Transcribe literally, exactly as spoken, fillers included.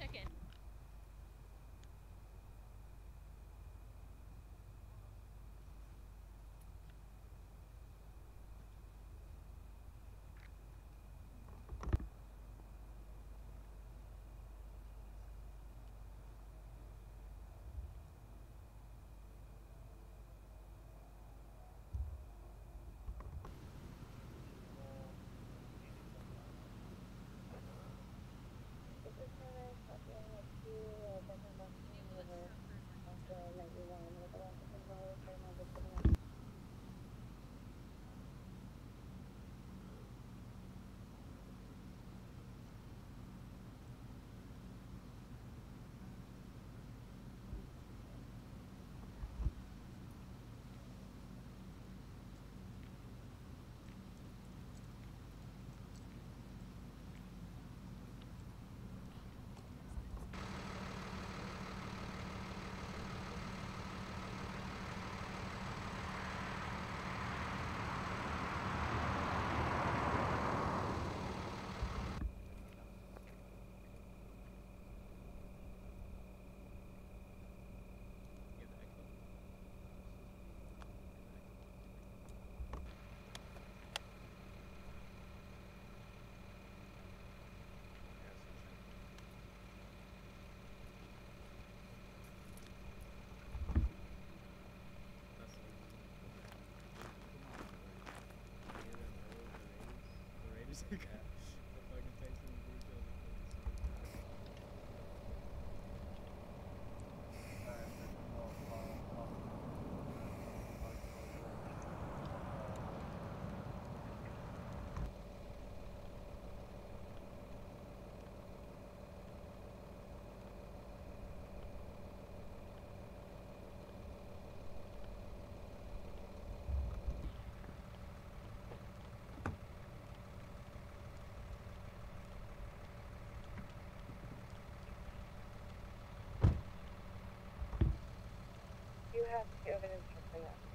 Okay. have evidence for that.